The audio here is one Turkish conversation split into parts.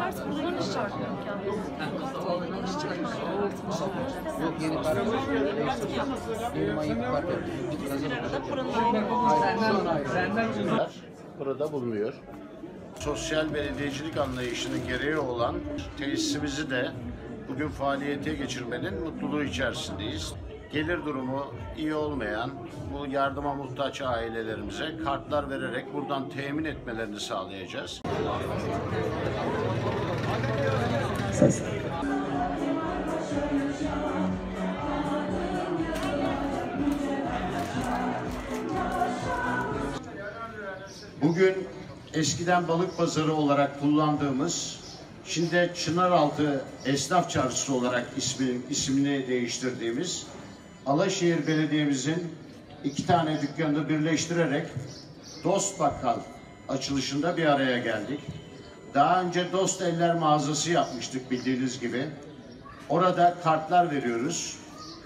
Artık buradan iş çağırmıyorum kendisi. Artık buradan iş çağırmıyorum. Burada bulunuyor. Sosyal belediyecilik anlayışının gereği olan tesisimizi de bugün faaliyete geçirmenin mutluluğu içerisindeyiz. Gelir durumu iyi olmayan bu yardıma muhtaç ailelerimize kartlar vererek buradan temin etmelerini sağlayacağız. Bugün eskiden balık pazarı olarak kullandığımız, şimdi Çınaraltı Esnaf Çarşısı olarak ismini değiştirdiğimiz Alaşehir Belediye'mizin 2 tane dükkanını birleştirerek Dost Bakkal açılışında bir araya geldik. Daha önce Dost Eller mağazası yapmıştık bildiğiniz gibi. Orada kartlar veriyoruz.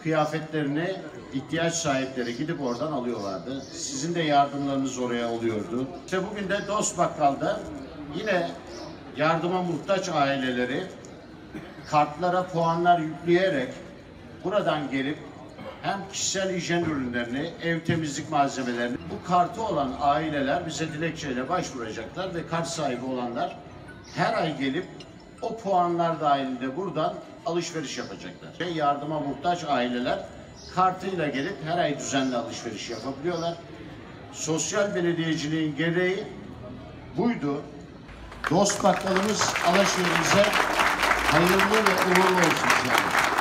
Kıyafetlerini ihtiyaç sahipleri gidip oradan alıyorlardı. Sizin de yardımlarınız oraya oluyordu. İşte bugün de Dost Bakkal'da yine yardıma muhtaç aileleri kartlara puanlar yükleyerek buradan gelip hem kişisel hijyen ürünlerini, ev temizlik malzemelerini, bu kartı olan aileler bize dilekçeyle başvuracaklar ve kart sahibi olanlar her ay gelip o puanlar dahilinde buradan alışveriş yapacaklar. Ve yardıma muhtaç aileler kartıyla gelip her ay düzenli alışveriş yapabiliyorlar. Sosyal belediyeciliğin gereği buydu. Dost Bakkalımız Alaşehir'imize hayırlı ve uğurlu olsun.